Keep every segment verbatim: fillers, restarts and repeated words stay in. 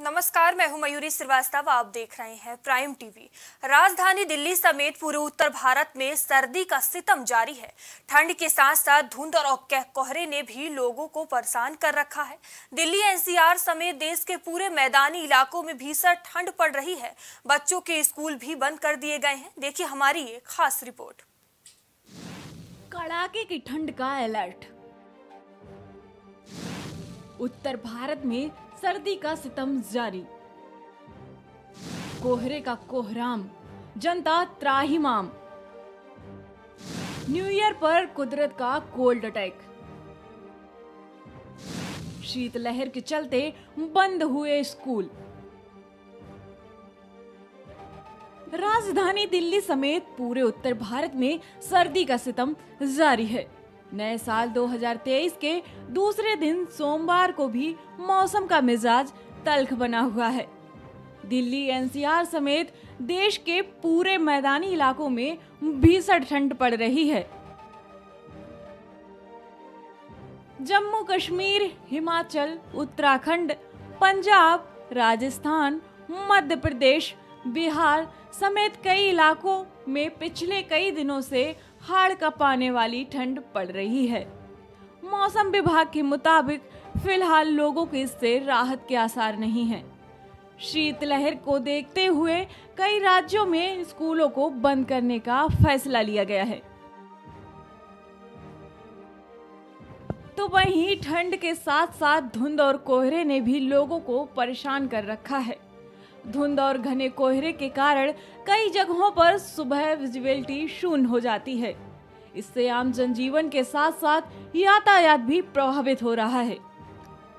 नमस्कार, मैं हूं मयूरी श्रीवास्तव। आप देख रहे हैं प्राइम टीवी। राजधानी दिल्ली समेत पूरे उत्तर भारत में सर्दी का सितम जारी है। ठंड के साथ साथ धुंध और कोहरे ने भी लोगों को परेशान कर रखा है। दिल्ली एनसीआर समेत देश के पूरे मैदानी इलाकों में भीषण ठंड पड़ रही है। बच्चों के स्कूल भी बंद कर दिए गए हैं। देखिए हमारी ये खास रिपोर्ट। कड़ाके की ठंड का अलर्ट। उत्तर भारत में सर्दी का सितम जारी, कोहरे का कोहराम, जनता त्राहिमाम। न्यू ईयर पर कुदरत का कोल्ड अटैक। शीतलहर के चलते बंद हुए स्कूल। राजधानी दिल्ली समेत पूरे उत्तर भारत में सर्दी का सितम जारी है। नए साल दो हज़ार तेईस के दूसरे दिन सोमवार को भी मौसम का मिजाज तल्ख बना हुआ है। दिल्ली एनसीआर समेत देश के पूरे मैदानी इलाकों में भीषण ठंड पड़ रही है। जम्मू कश्मीर, हिमाचल, उत्तराखंड, पंजाब, राजस्थान, मध्य प्रदेश, बिहार समेत कई इलाकों में पिछले कई दिनों से हाड़ कांपने वाली ठंड पड़ रही है। मौसम विभाग के मुताबिक फिलहाल लोगों को इससे राहत के आसार नहीं हैं। शीतलहर को देखते हुए कई राज्यों में स्कूलों को बंद करने का फैसला लिया गया है। तो वहीं ठंड के साथ साथ धुंध और कोहरे ने भी लोगों को परेशान कर रखा है। धुंध और घने कोहरे के कारण कई जगहों पर सुबह विजिबिलिटी शून्य हो जाती है। इससे आम जनजीवन के साथ साथ यातायात भी प्रभावित हो रहा है।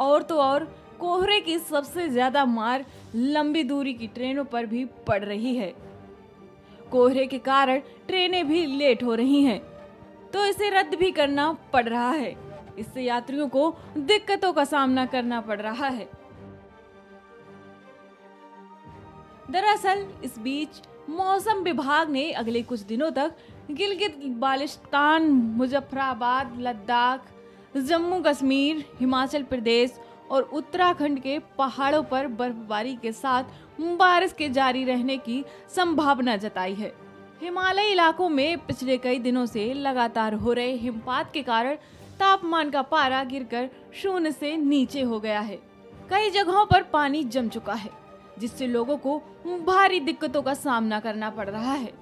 और तो और कोहरे की सबसे ज्यादा मार लंबी दूरी की ट्रेनों पर भी पड़ रही है। कोहरे के कारण ट्रेनें भी लेट हो रही हैं, तो इसे रद्द भी करना पड़ रहा है। इससे यात्रियों को दिक्कतों का सामना करना पड़ रहा है। दरअसल इस बीच मौसम विभाग ने अगले कुछ दिनों तक गिलगित बाल्टिस्तान, मुजफ्फराबाद, लद्दाख, जम्मू कश्मीर, हिमाचल प्रदेश और उत्तराखंड के पहाड़ों पर बर्फबारी के साथ बारिश के जारी रहने की संभावना जताई है। हिमालयी इलाकों में पिछले कई दिनों से लगातार हो रहे हिमपात के कारण तापमान का पारा गिरकर शून्य से नीचे हो गया है। कई जगहों पर पानी जम चुका है, जिससे लोगों को भारी दिक्कतों का सामना करना पड़ रहा है।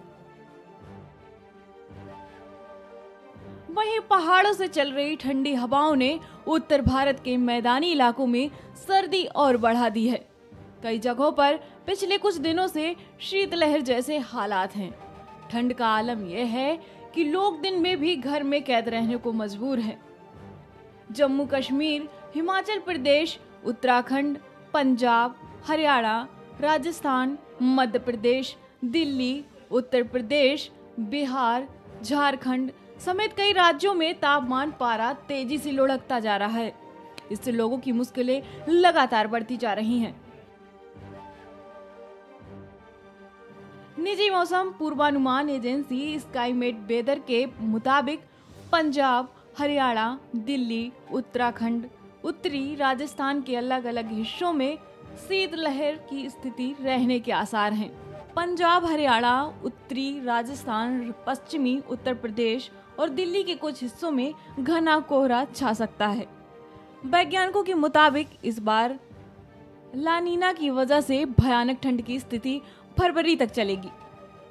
वहीं पहाड़ों से चल रही ठंडी हवाओं ने उत्तर भारत के मैदानी इलाकों में सर्दी और बढ़ा दी है। कई जगहों पर पिछले कुछ दिनों से शीतलहर जैसे हालात हैं। ठंड का आलम यह है कि लोग दिन में भी घर में कैद रहने को मजबूर हैं। जम्मू कश्मीर, हिमाचल प्रदेश, उत्तराखंड, पंजाब, हरियाणा, राजस्थान, मध्य प्रदेश, दिल्ली, उत्तर प्रदेश, बिहार, झारखंड समेत कई राज्यों में तापमान पारा तेजी से लुढ़कता जा रहा है। इससे लोगों की मुश्किलें लगातार बढ़ती जा रही हैं। निजी मौसम पूर्वानुमान एजेंसी स्काईमेट वेदर के मुताबिक पंजाब, हरियाणा, दिल्ली, उत्तराखंड, उत्तरी राजस्थान के अलग अलग हिस्सों में शीतलहर की स्थिति रहने के आसार हैं। पंजाब, हरियाणा, उत्तरी राजस्थान, पश्चिमी उत्तर प्रदेश और दिल्ली के कुछ हिस्सों में घना कोहरा छा सकता है। वैज्ञानिकों के मुताबिक इस बार लानीना की वजह से भयानक ठंड की स्थिति फरवरी तक चलेगी।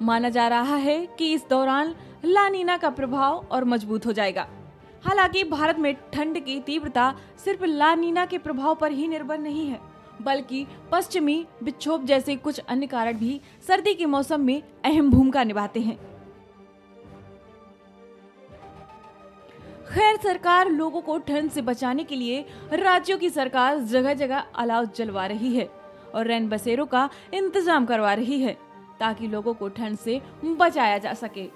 माना जा रहा है कि इस दौरान लानीना का प्रभाव और मजबूत हो जाएगा। हालांकि भारत में ठंड की तीव्रता सिर्फ लानीना के प्रभाव पर ही निर्भर नहीं है, बल्कि पश्चिमी विक्षोभ जैसे कुछ अन्य कारण भी सर्दी के मौसम में अहम भूमिका निभाते हैं। खैर, सरकार लोगों को ठंड से बचाने के लिए राज्यों की सरकार जगह जगह अलाव जलवा रही है और रैन बसेरों का इंतजाम करवा रही है, ताकि लोगों को ठंड से बचाया जा सके।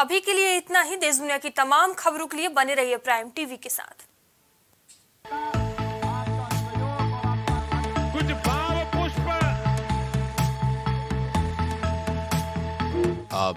अभी के लिए इतना ही। देश दुनिया की तमाम खबरों के लिए बने रहिए प्राइम टीवी के साथ। कुछ भाव पुष्प आप